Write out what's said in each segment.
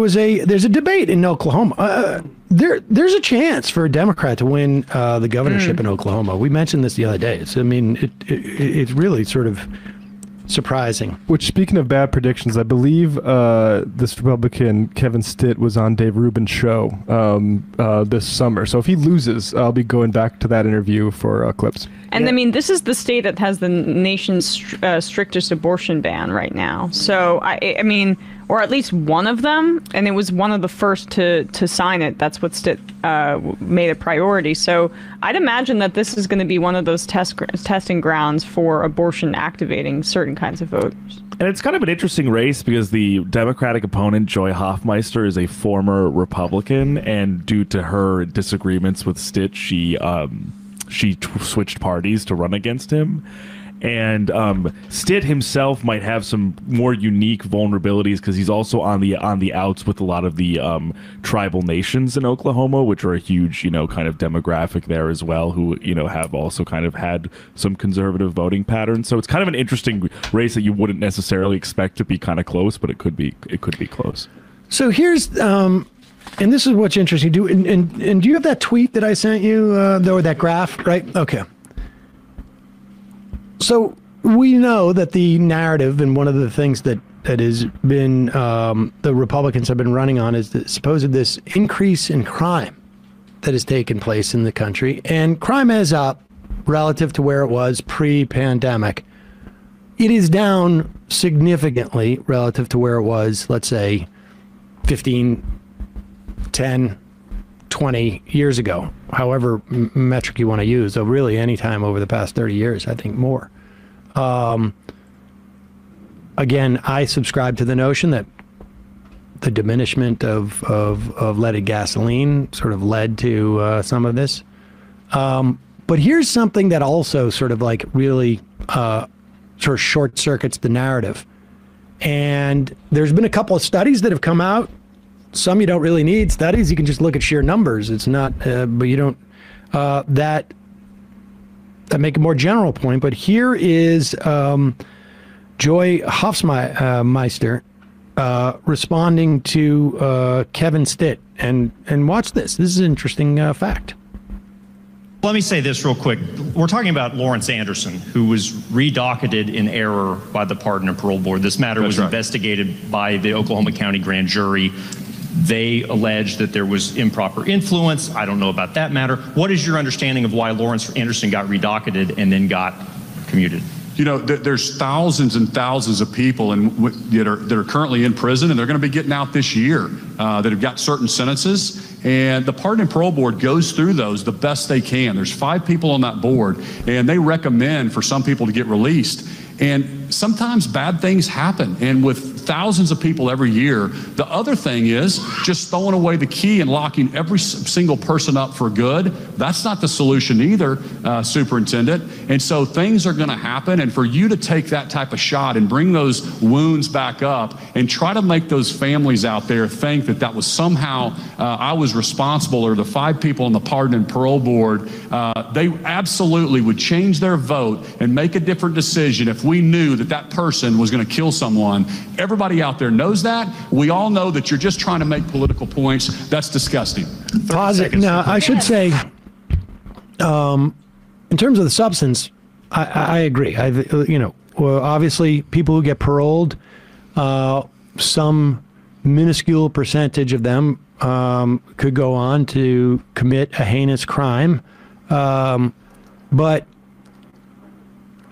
there's a debate in Oklahoma. There's a chance for a Democrat to win the governorship in Oklahoma. We mentioned this the other day. It's, I mean, it's really sort of surprising. Which, speaking of bad predictions, I believe this Republican Kevin Stitt was on Dave Rubin's show this summer. So if he loses, I'll be going back to that interview for clips. And yeah. I mean, this is the state that has the nation's strictest abortion ban right now. So I mean, or at least one of them, and it was one of the first to sign it. That's what Stitt made a priority. So I'd imagine that this is going to be one of those testing grounds for abortion activating certain kinds of voters. And it's kind of an interesting race because the Democratic opponent, Joy Hofmeister, is a former Republican, and due to her disagreements with Stitt, she switched parties to run against him. And Stitt himself might have some more unique vulnerabilities because he's also on the outs with a lot of the tribal nations in Oklahoma, which are a huge, kind of demographic there as well, who, have also kind of had some conservative voting patterns. So it's kind of an interesting race that you wouldn't necessarily expect to be kind of close, but it could be close. So here's and this is what's interesting. Do you have that tweet that I sent you or that graph, right? Okay. So we know that the narrative, and one of the things that has been the Republicans have been running on, is the supposed this increase in crime that has taken place in the country. And crime is up relative to where it was pre-pandemic. It is down significantly relative to where it was, let's say, 15, 10, 20 years ago, however metric you want to use, so really any time over the past 30 years, I think more. Again, I subscribe to the notion that the diminishment of leaded gasoline sort of led to some of this. But here's something that also sort of like really sort of short circuits the narrative. And there's been a couple of studies that have come out. Some you don't really need studies. You can just look at sheer numbers. It's not, but you don't, that make a more general point. But here is Joy Hofmeister responding to Kevin Stitt. And watch this. This is an interesting fact. Let me say this real quick. We're talking about Lawrence Anderson, who was redocketed in error by the Pardon and Parole Board. This matter was investigated by the Oklahoma County Grand Jury. They alleged that there was improper influence. I don't know about that matter. What is your understanding of why Lawrence Anderson got redocketed and then got commuted? You know, there's thousands and thousands of people that are currently in prison, and they're going to be getting out this year that have got certain sentences. And the Pardon and Parole Board goes through those the best they can. There's 5 people on that board, and they recommend for some people to get released. And sometimes bad things happen. And with thousands of people every year, the other thing is just throwing away the key and locking every single person up for good. That's not the solution either, Superintendent. And so things are going to happen. And for you to take that type of shot and bring those wounds back up and try to make those families out there think that that was somehow I was responsible, or the 5 people on the Pardon and Parole Board, they absolutely would change their vote and make a different decision if we knew that that person was going to kill someone. Everybody out there knows that. We all know that you're just trying to make political points. That's disgusting. Pause it. Now, I should say, in terms of the substance, I agree. Well, obviously, people who get paroled, some minuscule percentage of them could go on to commit a heinous crime. But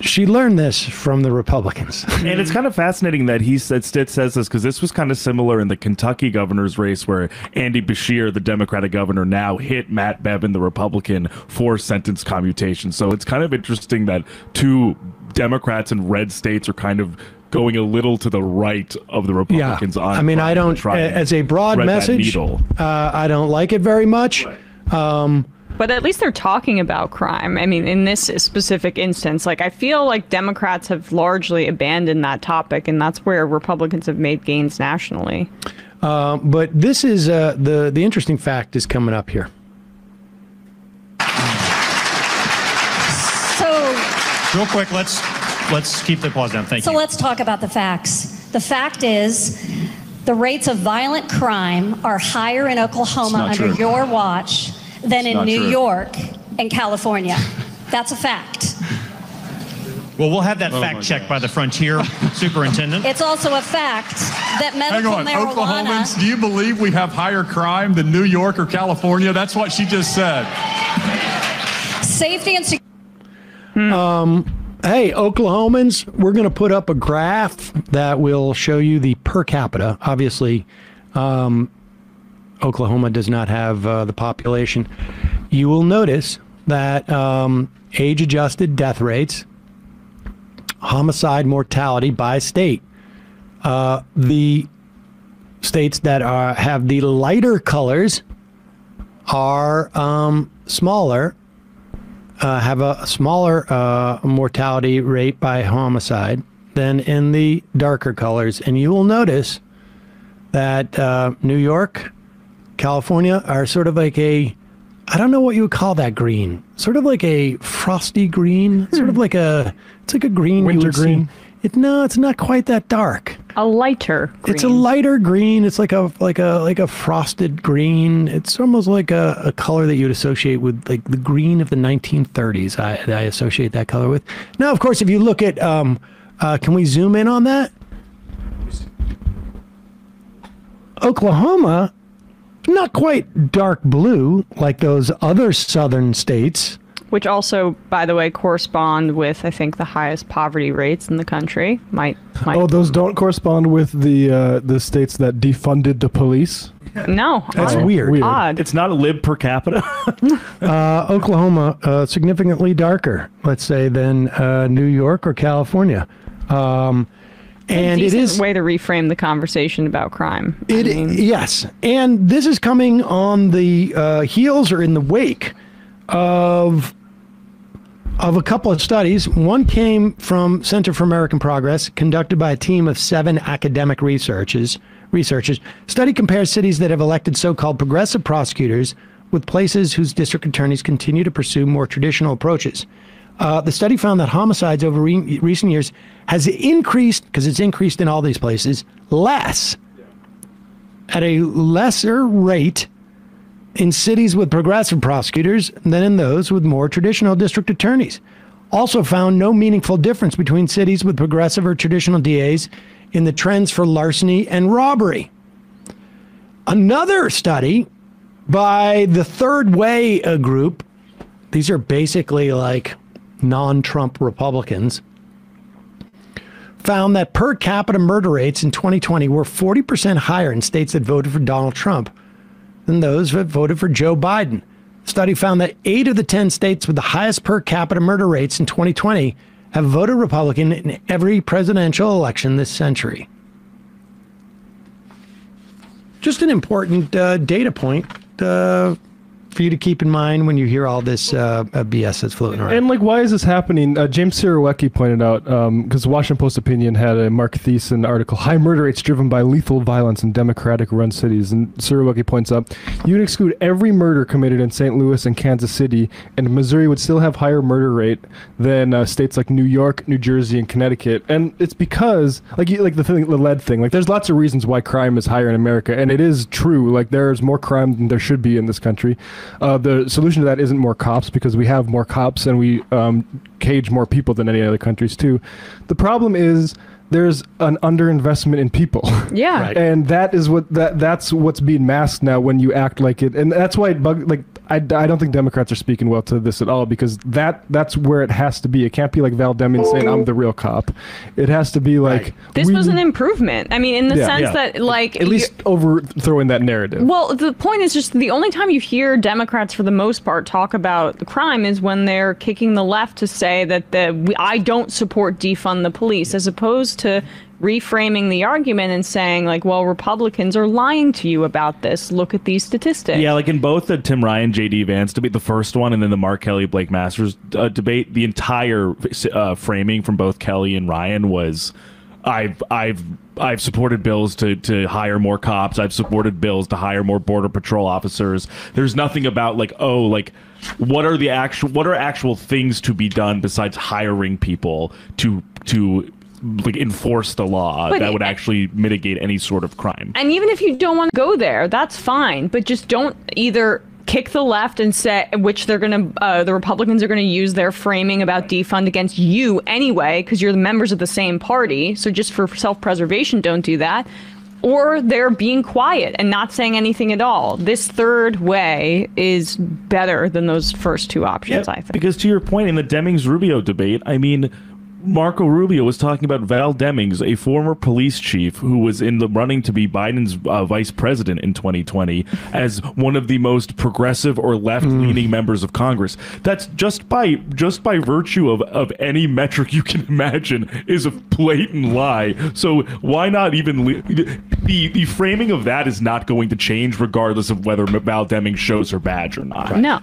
she learned this from the Republicans. And it's kind of fascinating that Stitt says this, because this was kind of similar in the Kentucky governor's race, where Andy Beshear, the Democratic governor, now hit Matt Bevin, the Republican, for sentence commutation. So it's kind of interesting that two Democrats in red states are kind of going a little to the right of the Republicans. Yeah. I mean, I don't, as a broad message, I don't like it very much. Right. But at least they're talking about crime. I mean, in this specific instance, like, I feel like Democrats have largely abandoned that topic, and that's where Republicans have made gains nationally. But this is the interesting fact is coming up here. So real quick, let's keep the pause down. Thank you. So let's talk about the facts. The fact is the rates of violent crime are higher in Oklahoma under your watch than in New York and California. That's a fact. Well, we'll have that fact checked by the Frontier Superintendent. It's also a fact that medical marijuana... Hang on, Oklahomans, do you believe we have higher crime than New York or California? That's what she just said. Safety and security... Hey, Oklahomans, we're going to put up a graph that will show you the per capita. Obviously, Oklahoma does not have the population. You will notice that age-adjusted death rates, homicide mortality by state. The states that have the lighter colors are smaller, have a smaller mortality rate by homicide than in the darker colors. And you will notice that New York, California are sort of like a, I don't know what you would call that green, sort of like a frosty green, sort of like a, it's like a green. Winter green. No, it's not quite that dark. A lighter green. It's a lighter green. It's like a frosted green. It's almost like a color that you'd associate with like the green of the 1930s. I associate that color with. Now, of course, if you look at, can we zoom in on that? Oklahoma, not quite dark blue like those other southern states. Which also, by the way, correspond with, I think, the highest poverty rates in the country. Oh, those don't correspond with the states that defunded the police? No. That's weird. Odd. It's not a lib per capita. Oklahoma, significantly darker, let's say, than New York or California. And it is a way to reframe the conversation about crime. Yes. And this is coming on the heels or in the wake of a couple of studies. One came from Center for American Progress, conducted by a team of 7 academic researchers. Study compares cities that have elected so-called progressive prosecutors with places whose district attorneys continue to pursue more traditional approaches. The study found that homicides over recent years has increased, because it's increased in all these places, at a lesser rate in cities with progressive prosecutors than in those with more traditional district attorneys. Also found no meaningful difference between cities with progressive or traditional DAs in the trends for larceny and robbery. Another study by the Third Way group, these are basically like non-Trump Republicans, found that per capita murder rates in 2020 were 40% higher in states that voted for Donald Trump than those that voted for Joe Biden. The study found that 8 of the 10 states with the highest per capita murder rates in 2020 have voted Republican in every presidential election this century. Just an important data point for you to keep in mind when you hear all this BS that's floating around. And like, why is this happening? James Sierowiecki pointed out, because the Washington Post opinion had a Mark Thiessen article, high murder rates driven by lethal violence in Democratic-run cities. And Sierowiecki points out, you would exclude every murder committed in St. Louis and Kansas City, and Missouri would still have higher murder rate than states like New York, New Jersey, and Connecticut. And it's because, the lead thing, there's lots of reasons why crime is higher in America, and it is true. Like, there's more crime than there should be in this country. The solution to that isn't more cops, because we have more cops and we cage more people than any other countries too. The problem is there's an underinvestment in people. Yeah, right. And that is that's what's being masked now when you act like it, and that's why it I don't think Democrats are speaking well to this at all, because that's where it has to be. It can't be like Val Demings saying, I'm the real cop. It has to be like... Right. This was an improvement. I mean, in the sense that like... At least overthrowing that narrative. Well, the point is just the only time you hear Democrats for the most part talk about the crime is when they're kicking the left to say that I don't support defund the police, as opposed to reframing the argument and saying, like, well, Republicans are lying to you about this. Look at these statistics. Yeah, like in both the Tim Ryan, JD Vance debate, the first one, and then the Mark Kelly, Blake Masters debate, the entire framing from both Kelly and Ryan was, I've supported bills to hire more cops. I've supported bills to hire more border patrol officers. There's nothing about like, oh, like what are actual things to be done besides hiring people to like enforce the law that would actually mitigate any sort of crime. And even if you don't want to go there, that's fine, but just don't either kick the left and say, which they're going to, the Republicans are going to use their framing about defund against you anyway, because you're the members of the same party. So just for self-preservation, don't do that. Or they're being quiet and not saying anything at all. This third way is better than those first two options, I think. Because to your point, in the Demings-Rubio debate, I mean, Marco Rubio was talking about Val Demings, a former police chief who was in the running to be Biden's vice president in 2020, as one of the most progressive or left-leaning members of Congress. That's just by virtue of any metric you can imagine is a blatant lie. So why not even the framing of that is not going to change regardless of whether Val Demings shows her badge or not. Right. No.